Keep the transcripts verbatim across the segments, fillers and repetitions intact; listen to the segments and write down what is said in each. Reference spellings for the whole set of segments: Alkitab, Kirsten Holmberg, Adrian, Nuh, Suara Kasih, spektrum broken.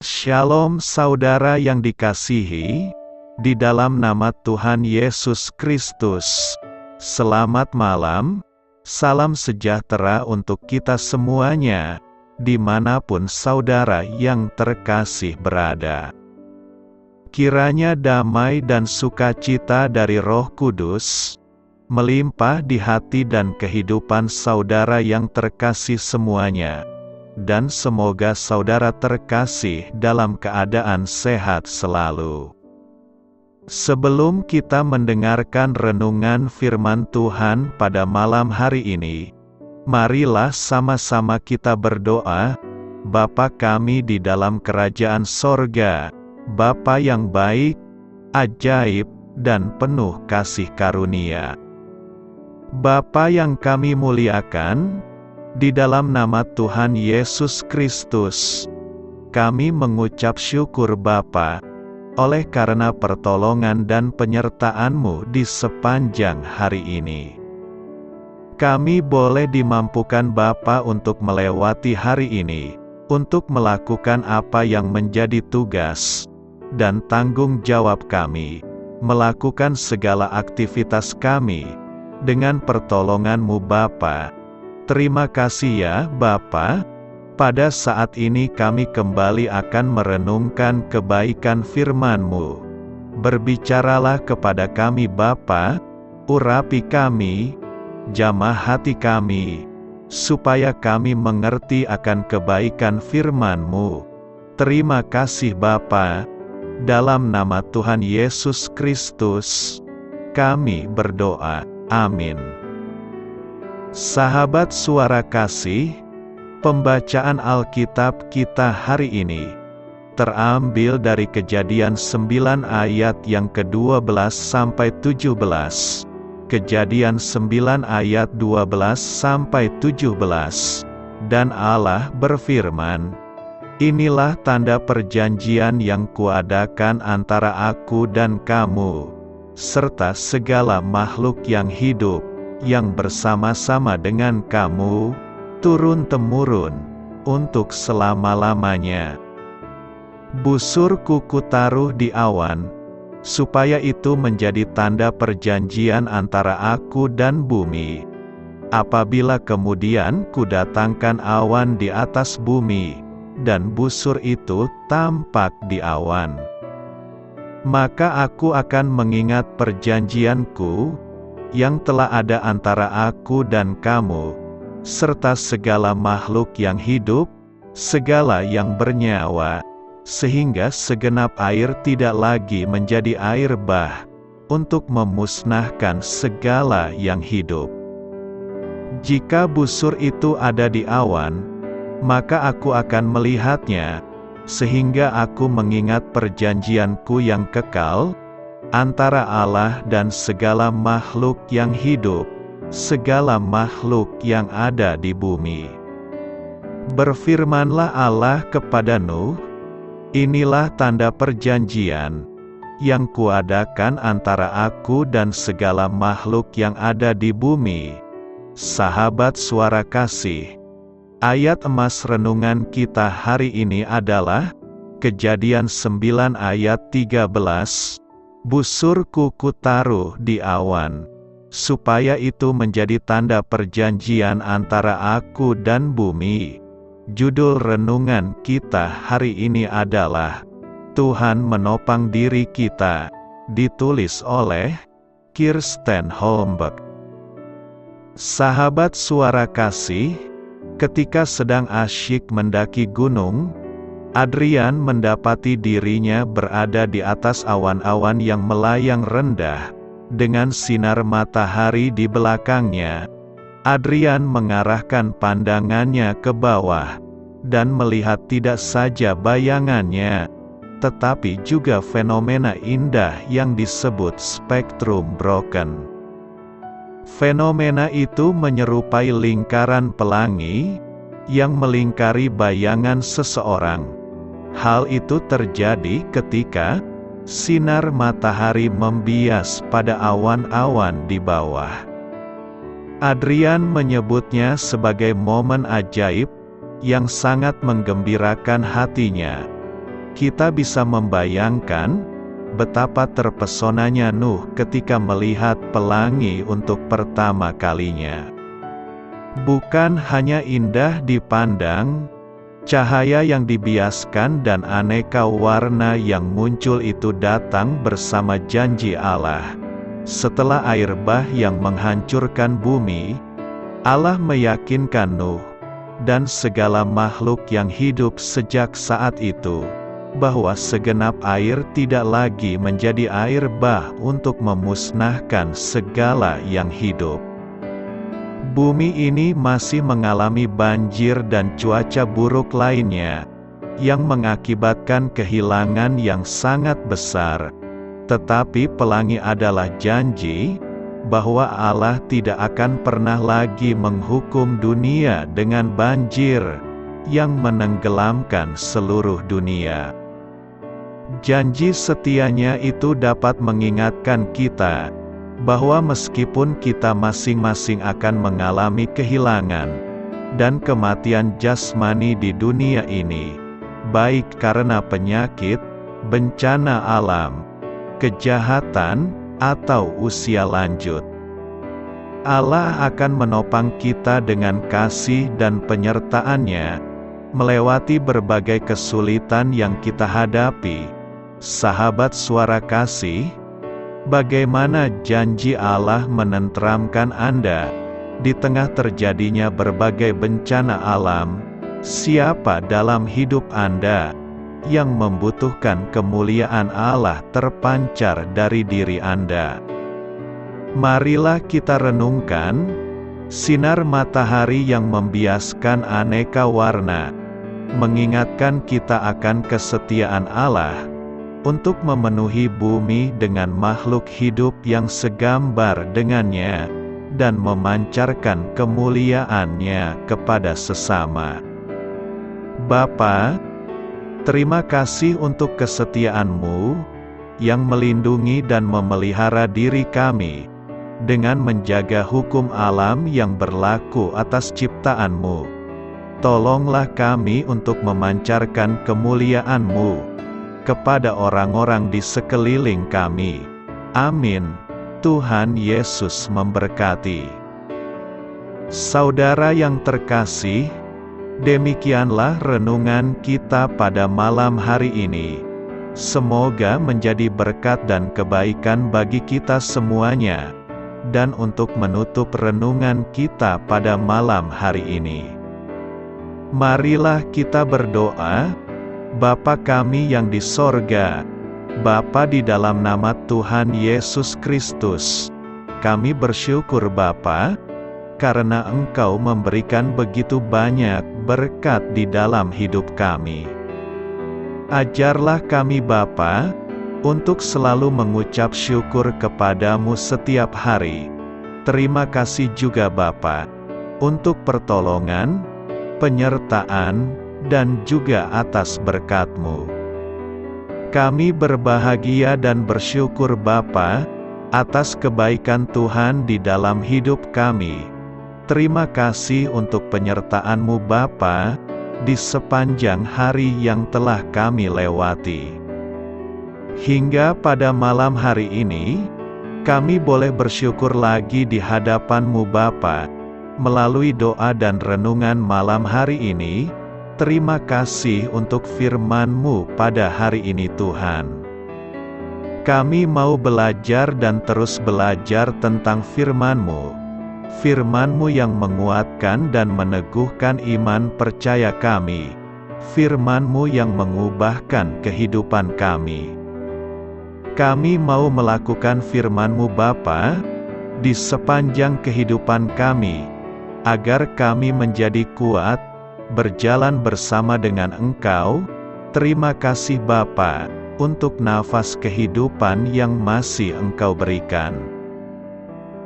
Shalom saudara yang dikasihi di dalam nama Tuhan Yesus Kristus. Selamat malam, salam sejahtera untuk kita semuanya, dimanapun saudara yang terkasih berada. Kiranya damai dan sukacita dari Roh Kudus melimpah di hati dan kehidupan saudara yang terkasih semuanya. Dan semoga saudara terkasih dalam keadaan sehat selalu. Sebelum kita mendengarkan renungan firman Tuhan pada malam hari ini, marilah sama-sama kita berdoa. Bapa kami di dalam kerajaan sorga, Bapa yang baik, ajaib, dan penuh kasih karunia. Bapa yang kami muliakan, di dalam nama Tuhan Yesus Kristus, kami mengucap syukur Bapa, oleh karena pertolongan dan penyertaan-Mu di sepanjang hari ini. Kami boleh dimampukan Bapa untuk melewati hari ini, untuk melakukan apa yang menjadi tugas dan tanggung jawab kami, melakukan segala aktivitas kami, dengan pertolongan-Mu Bapa. Terima kasih ya Bapa, pada saat ini kami kembali akan merenungkan kebaikan firman-Mu. Berbicaralah kepada kami Bapa, urapi kami, jamah hati kami, supaya kami mengerti akan kebaikan firman-Mu. Terima kasih Bapa, dalam nama Tuhan Yesus Kristus, kami berdoa, amin. Sahabat Suara Kasih, pembacaan Alkitab kita hari ini terambil dari Kejadian sembilan ayat yang kedua belas sampai tujuh belas. Kejadian sembilan ayat dua belas sampai tujuh belas. Dan Allah berfirman, "Inilah tanda perjanjian yang kuadakan antara Aku dan kamu, serta segala makhluk yang hidup, yang bersama-sama dengan kamu, turun-temurun, untuk selama-lamanya. Busur kuku taruh di awan, supaya itu menjadi tanda perjanjian antara Aku dan bumi. Apabila kemudian Kudatangkan awan di atas bumi, dan busur itu tampak di awan, maka Aku akan mengingat perjanjianku, yang telah ada antara Aku dan kamu, serta segala makhluk yang hidup, segala yang bernyawa, sehingga segenap air tidak lagi menjadi air bah, untuk memusnahkan segala yang hidup. Jika busur itu ada di awan, maka Aku akan melihatnya, sehingga Aku mengingat perjanjianku yang kekal, antara Allah dan segala makhluk yang hidup, segala makhluk yang ada di bumi." Berfirmanlah Allah kepada Nuh, "Inilah tanda perjanjian, yang kuadakan antara Aku dan segala makhluk yang ada di bumi." Sahabat Suara Kasih, ayat emas renungan kita hari ini adalah Kejadian sembilan ayat tiga belas, "Busur kuku taruh di awan, supaya itu menjadi tanda perjanjian antara Aku dan bumi." Judul renungan kita hari ini adalah "Tuhan Menopang Diri Kita", ditulis oleh Kirsten Holmberg. Sahabat Suara Kasih, ketika sedang asyik mendaki gunung, Adrian mendapati dirinya berada di atas awan-awan yang melayang rendah, dengan sinar matahari di belakangnya. Adrian mengarahkan pandangannya ke bawah, dan melihat tidak saja bayangannya, tetapi juga fenomena indah yang disebut spektrum broken. Fenomena itu menyerupai lingkaran pelangi, yang melingkari bayangan seseorang. Hal itu terjadi ketika sinar matahari membias pada awan-awan di bawah. Adrian menyebutnya sebagai momen ajaib yang sangat menggembirakan hatinya. Kita bisa membayangkan betapa terpesonanya Nuh ketika melihat pelangi untuk pertama kalinya. Bukan hanya indah dipandang, cahaya yang dibiaskan dan aneka warna yang muncul itu datang bersama janji Allah. Setelah air bah yang menghancurkan bumi, Allah meyakinkan Nuh dan segala makhluk yang hidup sejak saat itu bahwa segenap air tidak lagi menjadi air bah untuk memusnahkan segala yang hidup. Bumi ini masih mengalami banjir dan cuaca buruk lainnya, yang mengakibatkan kehilangan yang sangat besar. Tetapi pelangi adalah janji bahwa Allah tidak akan pernah lagi menghukum dunia dengan banjir yang menenggelamkan seluruh dunia. Janji setianya itu dapat mengingatkan kita bahwa meskipun kita masing-masing akan mengalami kehilangan dan kematian jasmani di dunia ini, baik karena penyakit, bencana alam, kejahatan, atau usia lanjut, Allah akan menopang kita dengan kasih dan penyertaan-Nya melewati berbagai kesulitan yang kita hadapi. Sahabat Suara Kasih, bagaimana janji Allah menenteramkan Anda di tengah terjadinya berbagai bencana alam? Siapa dalam hidup Anda yang membutuhkan kemuliaan Allah terpancar dari diri Anda? Marilah kita renungkan sinar matahari yang membiaskan aneka warna, mengingatkan kita akan kesetiaan Allah untuk memenuhi bumi dengan makhluk hidup yang segambar dengannya, dan memancarkan kemuliaan-Nya kepada sesama. Bapa, terima kasih untuk kesetiaan-Mu yang melindungi dan memelihara diri kami dengan menjaga hukum alam yang berlaku atas ciptaan-Mu. Tolonglah kami untuk memancarkan kemuliaan-Mu kepada orang-orang di sekeliling kami. Amin. Tuhan Yesus memberkati. Saudara yang terkasih, demikianlah renungan kita pada malam hari ini. Semoga menjadi berkat dan kebaikan bagi kita semuanya. Dan untuk menutup renungan kita pada malam hari ini, marilah kita berdoa. Bapa kami yang di sorga, Bapa di dalam nama Tuhan Yesus Kristus, kami bersyukur Bapa, karena Engkau memberikan begitu banyak berkat di dalam hidup kami. Ajarlah kami Bapa, untuk selalu mengucap syukur kepadamu setiap hari. Terima kasih juga Bapa, untuk pertolongan, penyertaan, dan juga atas berkat-Mu. Kami berbahagia dan bersyukur Bapa, atas kebaikan Tuhan di dalam hidup kami. Terima kasih untuk penyertaan-Mu Bapa, di sepanjang hari yang telah kami lewati. Hingga pada malam hari ini, kami boleh bersyukur lagi di hadapan-Mu Bapa, melalui doa dan renungan malam hari ini. Terima kasih untuk firman-Mu pada hari ini Tuhan. Kami mau belajar dan terus belajar tentang firman-Mu. Firman-Mu yang menguatkan dan meneguhkan iman percaya kami. Firman-Mu yang mengubahkan kehidupan kami. Kami mau melakukan firman-Mu Bapa, di sepanjang kehidupan kami, agar kami menjadi kuat, berjalan bersama dengan Engkau. Terima kasih Bapa, untuk nafas kehidupan yang masih Engkau berikan.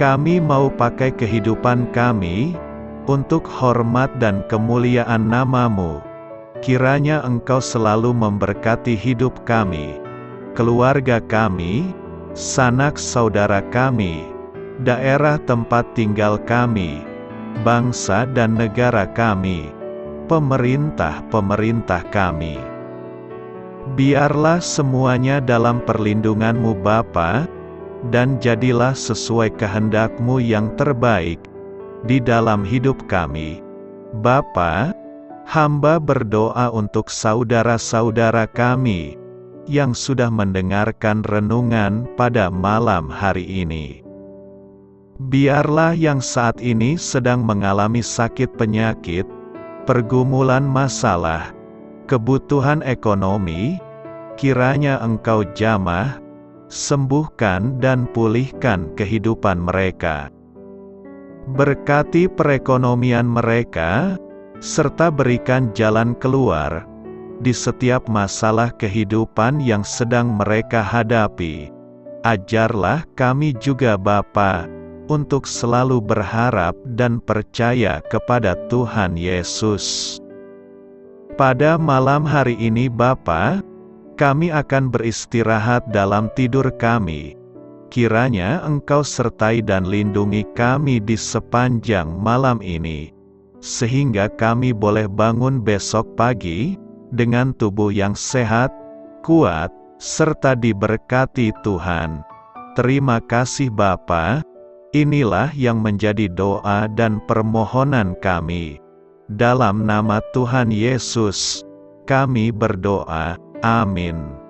Kami mau pakai kehidupan kami, untuk hormat dan kemuliaan nama-Mu. Kiranya Engkau selalu memberkati hidup kami, keluarga kami, sanak saudara kami, daerah tempat tinggal kami, bangsa dan negara kami, pemerintah-pemerintah kami. Biarlah semuanya dalam perlindungan-Mu Bapa, dan jadilah sesuai kehendak-Mu yang terbaik di dalam hidup kami. Bapa, hamba berdoa untuk saudara-saudara kami yang sudah mendengarkan renungan pada malam hari ini. Biarlah yang saat ini sedang mengalami sakit penyakit, pergumulan masalah, kebutuhan ekonomi, kiranya Engkau jamah, sembuhkan dan pulihkan kehidupan mereka. Berkati perekonomian mereka, serta berikan jalan keluar di setiap masalah kehidupan yang sedang mereka hadapi. Ajarlah kami juga Bapa, untuk selalu berharap dan percaya kepada Tuhan Yesus. Pada malam hari ini Bapa, kami akan beristirahat dalam tidur kami. Kiranya Engkau sertai dan lindungi kami di sepanjang malam ini, sehingga kami boleh bangun besok pagi dengan tubuh yang sehat, kuat, serta diberkati Tuhan. Terima kasih Bapa. Inilah yang menjadi doa dan permohonan kami. Dalam nama Tuhan Yesus, kami berdoa. Amin.